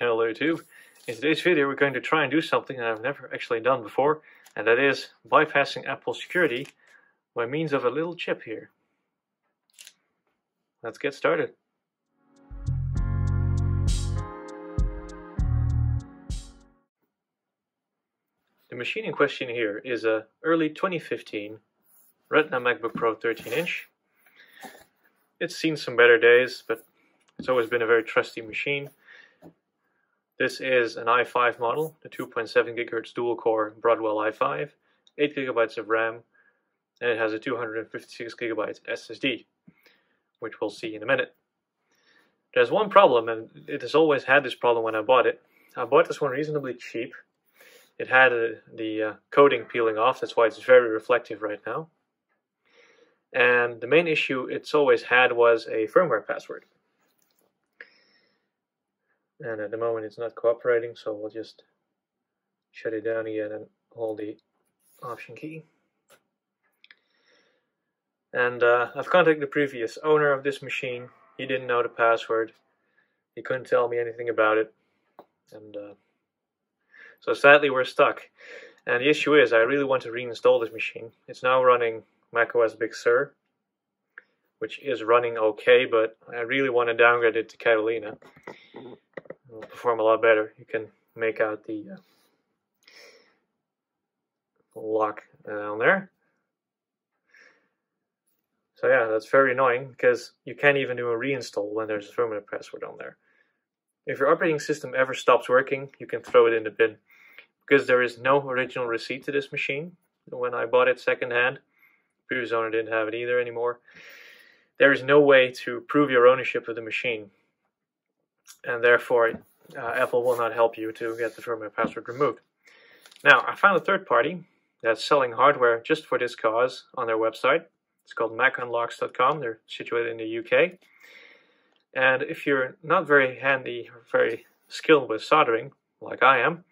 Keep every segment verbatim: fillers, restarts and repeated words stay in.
Hello YouTube. In today's video we're going to try and do something that I've never actually done before, and that is bypassing Apple security by means of a little chip here. Let's get started. The machine in question here is a early twenty fifteen Retina MacBook Pro thirteen inch. It's seen some better days, but it's always been a very trusty machine. This is an i five model, the two point seven gigahertz dual-core Broadwell i five, eight gigabytes of RAM, and it has a two hundred fifty-six gigabyte S S D, which we'll see in a minute. There's one problem, and it has always had this problem when I bought it. I bought this one reasonably cheap. It had uh, the uh, coating peeling off, that's why it's very reflective right now. And the main issue it's always had was a firmware password. And at the moment it's not cooperating, so we'll just shut it down again and hold the option key. And uh, I've contacted the previous owner of this machine. He didn't know the password. He couldn't tell me anything about it. And uh, so sadly we're stuck. And the issue is I really want to reinstall this machine. It's now running macOS Big Sur, which is running okay, but I really want to downgrade it to Catalina. It will perform a lot better. You can make out the uh, lock down there. So yeah, that's very annoying because you can't even do a reinstall when there's a firmware password on there. If your operating system ever stops working, you can throw it in the bin, because there is no original receipt to this machine. When I bought it secondhand, previous owner didn't have it either anymore. There is no way to prove your ownership of the machine, and therefore uh, Apple will not help you to get the firmware password removed. Now, I found a third party that's selling hardware just for this cause on their website. It's called mac unlocks dot com. They're situated in the U K. And if you're not very handy or very skilled with soldering, like I am,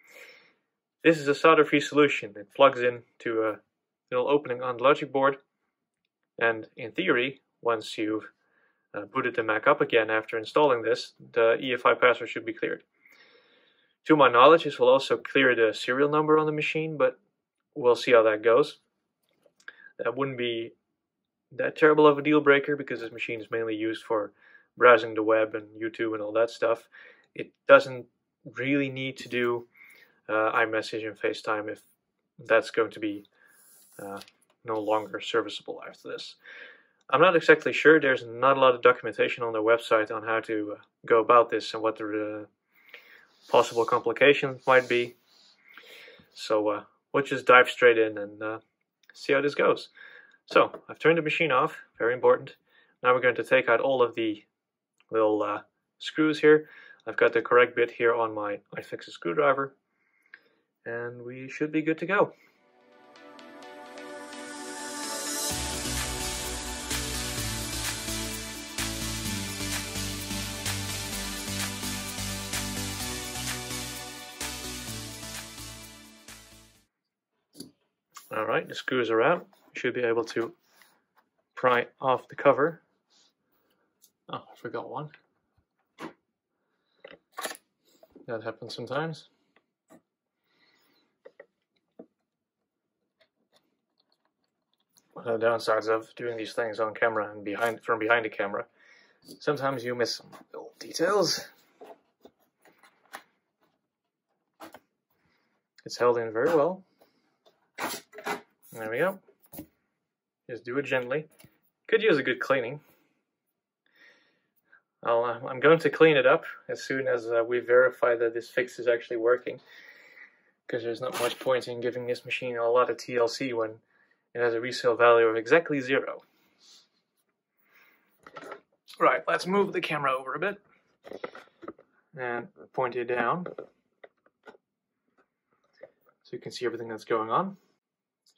this is a solder-free solution. It plugs in to a little opening on the logic board, and in theory, once you've uh, booted the Mac up again after installing this, the E F I password should be cleared. To my knowledge, this will also clear the serial number on the machine, but we'll see how that goes. That wouldn't be that terrible of a deal breaker, because this machine is mainly used for browsing the web and YouTube and all that stuff. It doesn't really need to do uh, iMessage and FaceTime if that's going to be Uh, no longer serviceable after this. I'm not exactly sure. There's not a lot of documentation on their website on how to uh, go about this and what the uh, possible complications might be. So uh, we'll just dive straight in and uh, see how this goes. So I've turned the machine off, very important. Now we're going to take out all of the little uh, screws here. I've got the correct bit here on my iFixit screwdriver, and we should be good to go. Alright, the screws are out. You should be able to pry off the cover. Oh, I forgot one. That happens sometimes. One of the downsides of doing these things on camera and behind from behind the camera, sometimes you miss some little details. It's held in very well. There we go. Just do it gently. Could use a good cleaning. I'll, uh, I'm going to clean it up as soon as uh, we verify that this fix is actually working, because there's not much point in giving this machine a lot of T L C when it has a resale value of exactly zero. Right, let's move the camera over a bit and point it down so you can see everything that's going on.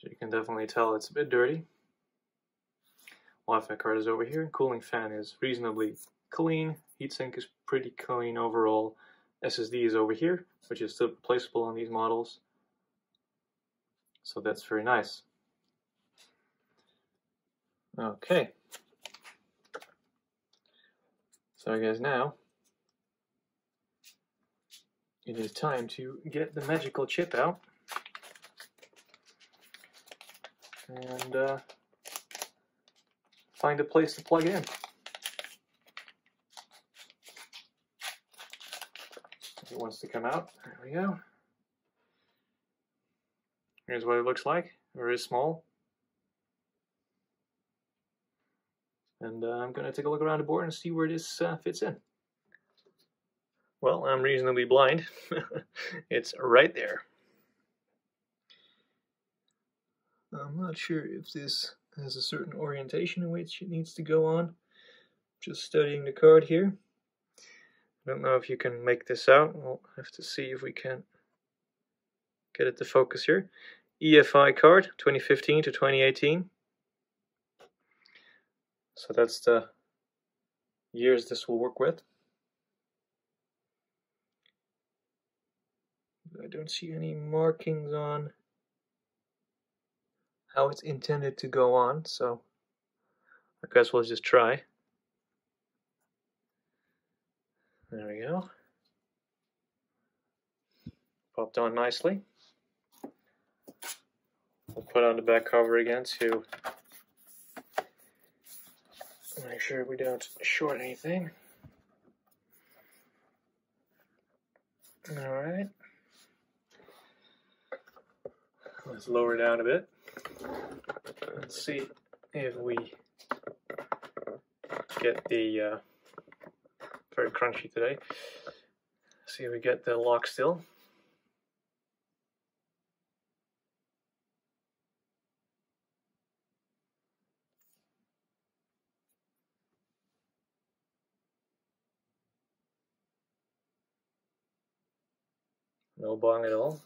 So you can definitely tell it's a bit dirty. Wi-Fi card is over here. Cooling fan is reasonably clean. Heatsink is pretty clean overall. S S D is over here, which is still placeable on these models. So that's very nice. Okay. So I guess now It is time to get the magical chip out and uh, find a place to plug in. It wants to come out. There we go. Here's what it looks like. Very small. And uh, I'm going to take a look around the board and see where this uh, fits in. Well, I'm reasonably blind. It's right there. I'm not sure if this has a certain orientation in which it needs to go on. Just studying the card here. I don't know if you can make this out. We'll have to see if we can get it to focus here. E F I card, twenty fifteen to twenty eighteen. So that's the years this will work with. I don't see any markings on how it's intended to go on, so I guess we'll just try. There we go. Popped on nicely. We'll put on the back cover again to make sure we don't short anything. All right. Let's lower down a bit. Let's see if we get the uh, very crunchy today. See if we get the lock still. No bong at all.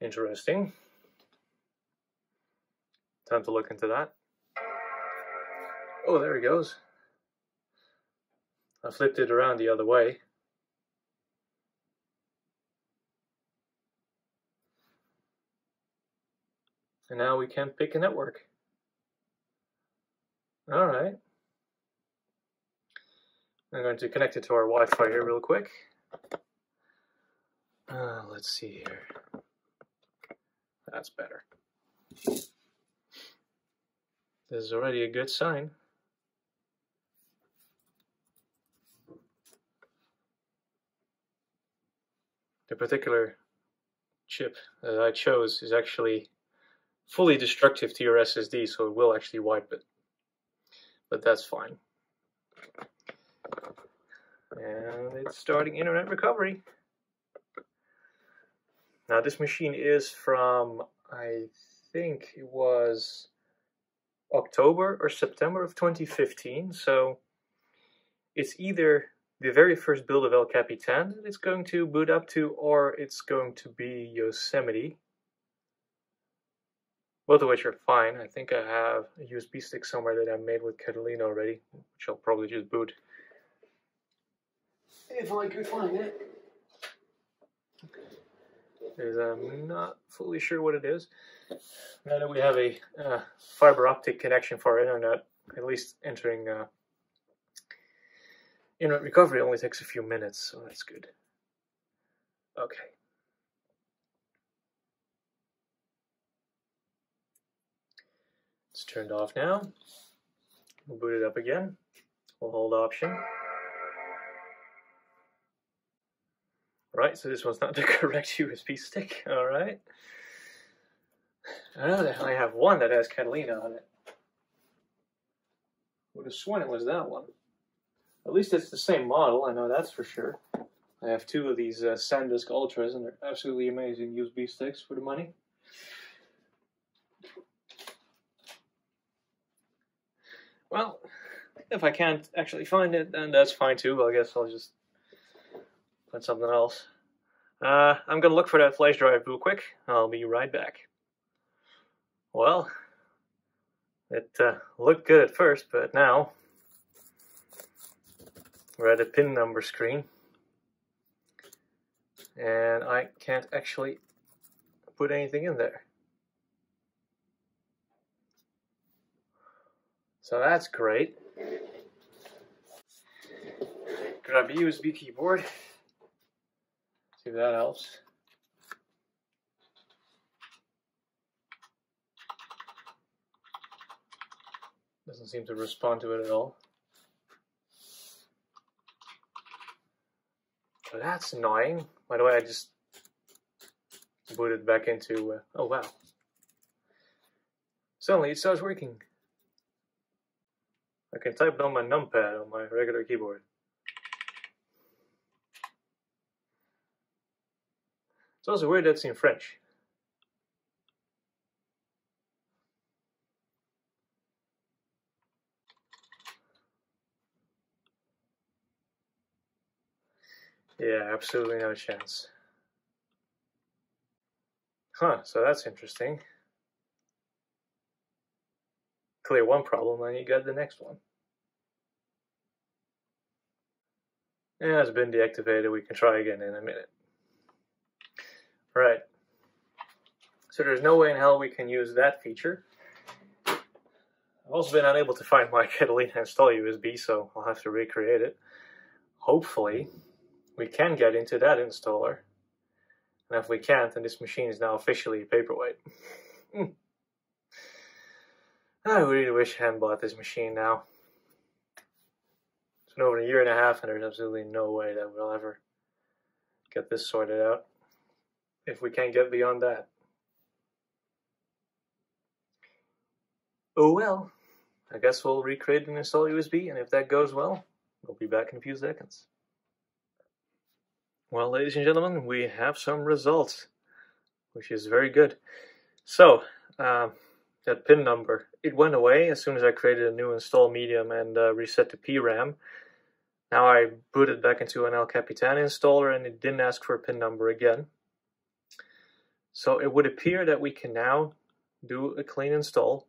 Interesting. Time to look into that. Oh, there he goes. I flipped it around the other way. And now we can pick a network. All right. I'm going to connect it to our Wi-Fi here real quick. Uh, let's see here. That's better. This is already a good sign. The particular chip that I chose is actually fully destructive to your S S D, so it will actually wipe it. But that's fine. And it's starting internet recovery. Now this machine is from, I think it was October or September of twenty fifteen, so it's either the very first build of El Capitan that it's going to boot up to, or it's going to be Yosemite. Both of which are fine. I think I have a U S B stick somewhere that I made with Catalina already, which I'll probably just boot. If I could find it. Is I'm not fully sure what it is. Now that we have a uh, fiber optic connection for our internet, at least entering uh, internet recovery only takes a few minutes, so that's good. Okay. It's turned off now. We'll boot it up again. We'll hold option. Right, so this one's not the correct U S B stick, all right. I know that I have one that has Catalina on it. Would have sworn it was that one. At least it's the same model, I know that's for sure. I have two of these uh, SanDisk Ultras, and they're absolutely amazing U S B sticks for the money. Well, if I can't actually find it, then that's fine too. I guess I'll just find something else. Uh, I'm gonna look for that flash drive real quick. I'll be right back. Well, it uh, looked good at first, but now we're at a pin number screen. And I can't actually put anything in there. So that's great. Grab a U S B keyboard. See if that helps. Doesn't seem to respond to it at all. But that's annoying. By the way, I just booted back into. Uh, oh wow! Suddenly it starts working. I can type down my numpad on my regular keyboard. It's also weird that's in French. Yeah, absolutely no chance. Huh, so that's interesting. Clear one problem and you got the next one. Yeah, it's been deactivated. We can try again in a minute. Right. So there's no way in hell we can use that feature. I've also been unable to find my Catalina install U S B, so I'll have to recreate it. Hopefully we can get into that installer. And if we can't, then this machine is now officially a paperweight. I really wish I hadn't bought this machine now. It's been over a year and a half and there's absolutely no way that we'll ever get this sorted out. If we can't get beyond that. Oh well. I guess we'll recreate and install U S B, and if that goes well, we'll be back in a few seconds. Well, ladies and gentlemen, we have some results, which is very good. So, um, that pin number, it went away as soon as I created a new install medium and uh, reset to P RAM. Now I booted back into an El Capitan installer and it didn't ask for a pin number again. So it would appear that we can now do a clean install.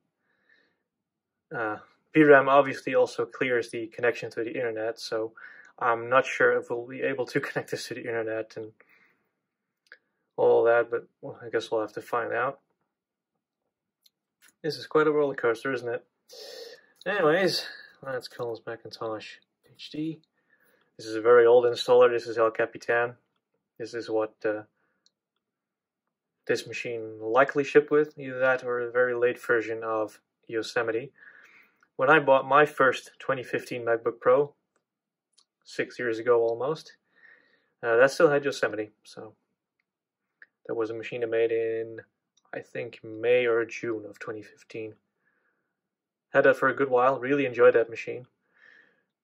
Uh, P RAM obviously also clears the connection to the internet, so I'm not sure if we'll be able to connect this to the internet and all that, but well, I guess we'll have to find out. This is quite a roller coaster, isn't it? Anyways, that's Collins Macintosh H D. This is a very old installer. This is El Capitan. This is what uh, this machine likely shipped with, either that or a very late version of Yosemite. When I bought my first twenty fifteen MacBook Pro, six years ago almost, uh, that still had Yosemite, so that was a machine I made in, I think, May or June of twenty fifteen. Had that for a good while, really enjoyed that machine,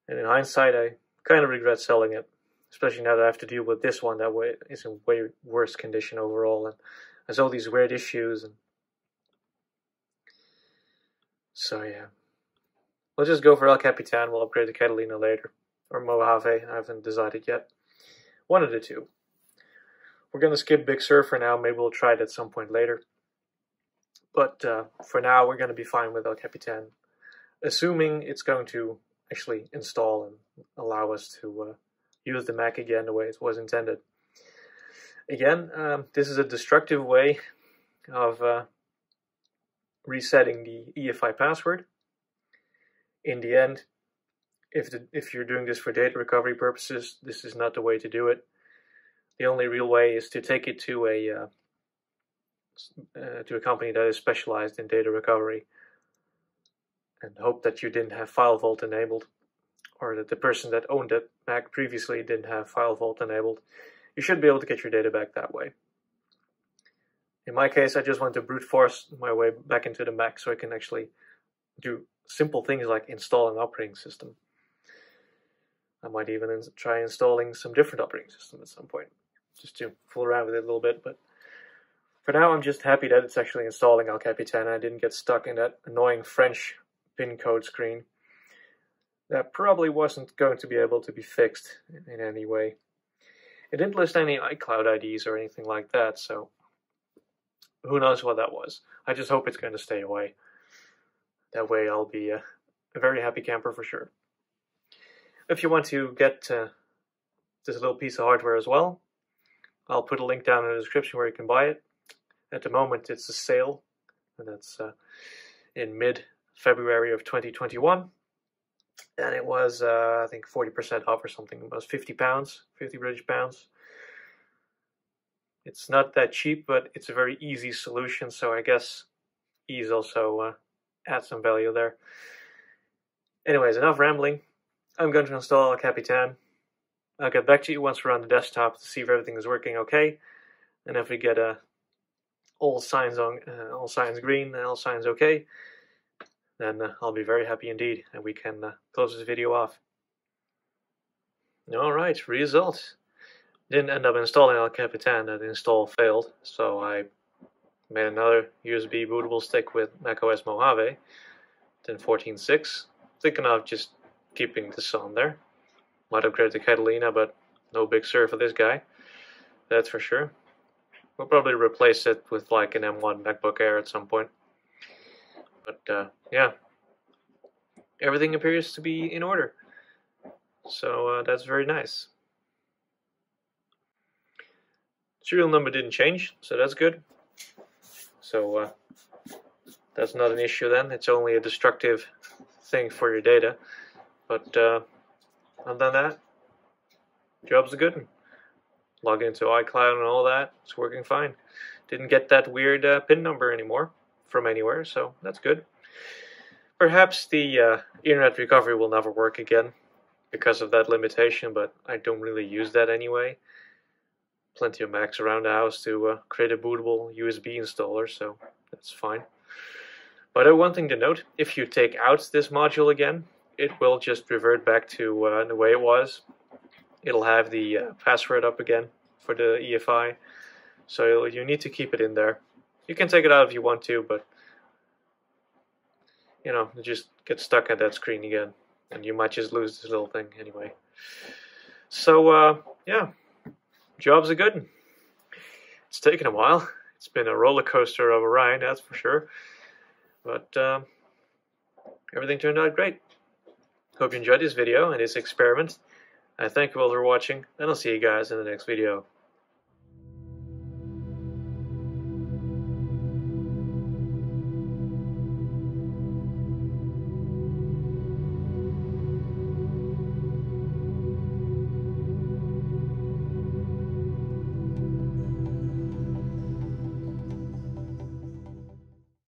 and in hindsight I kind of regret selling it, especially now that I have to deal with this one that way is in way worse condition overall, and there's all these weird issues, and so yeah, we'll just go for El Capitan. We'll upgrade to Catalina later, or Mojave, I haven't decided yet. One of the two. We're going to skip Big Sur for now, maybe we'll try it at some point later. But uh, for now we're going to be fine with El Capitan, assuming it's going to actually install and allow us to uh, use the Mac again the way it was intended. Again, um, this is a destructive way of uh, resetting the E F I password. In the end, If, the, if you're doing this for data recovery purposes, this is not the way to do it. The only real way is to take it to a uh, uh, to a company that is specialized in data recovery and hope that you didn't have FileVault enabled, or that the person that owned it Mac previously didn't have FileVault enabled. You should be able to get your data back that way. In my case, I just want to brute force my way back into the Mac so I can actually do simple things like install an operating system. I might even ins try installing some different operating system at some point, just to fool around with it a little bit, but for now I'm just happy that it's actually installing El Capitan and I didn't get stuck in that annoying French pin code screen. That probably wasn't going to be able to be fixed in any way. It didn't list any iCloud I Ds or anything like that, so who knows what that was. I just hope it's going to stay away. That way I'll be a, a very happy camper for sure. If you want to get uh, this little piece of hardware as well, I'll put a link down in the description where you can buy it. At the moment it's a sale, and that's uh, in mid February of twenty twenty-one, and it was uh, I think forty percent off or something. It was fifty pounds, fifty British pounds. It's not that cheap, but it's a very easy solution, so I guess ease also uh, adds some value there. Anyways, enough rambling. I'm going to install El Capitan. I'll get back to you once we're on the desktop to see if everything is working okay, and if we get uh, all signs on, uh, all signs green, and all signs okay, then uh, I'll be very happy indeed, and we can uh, close this video off. All right, result. Didn't end up installing El Capitan. The install failed, so I made another U S B bootable stick with macOS Mojave, then fourteen point six. Thinking of just keeping this on there. Might upgrade to Catalina, but no Big Sur for this guy. That's for sure. We'll probably replace it with like an M one MacBook Air at some point. But uh, yeah, everything appears to be in order. So uh, that's very nice. Serial number didn't change, so that's good. So uh, that's not an issue then. It's only a destructive thing for your data. But uh, other than that, job's a good one. Log into iCloud and all that, it's working fine. Didn't get that weird uh, PIN number anymore from anywhere, so that's good. Perhaps the uh, internet recovery will never work again because of that limitation, but I don't really use that anyway. Plenty of Macs around the house to uh, create a bootable U S B installer, so that's fine. But one thing to note, if you take out this module again, it will just revert back to uh, the way it was. It'll have the uh, password up again for the E F I, so you need to keep it in there. You can take it out if you want to, but you know, you just get stuck at that screen again, and you might just lose this little thing anyway. So uh, yeah, job's a good one. It's taken a while. It's been a roller coaster of a ride, that's for sure. But uh, everything turned out great. Hope you enjoyed this video and this experiment. I thank you all for watching, and I'll see you guys in the next video.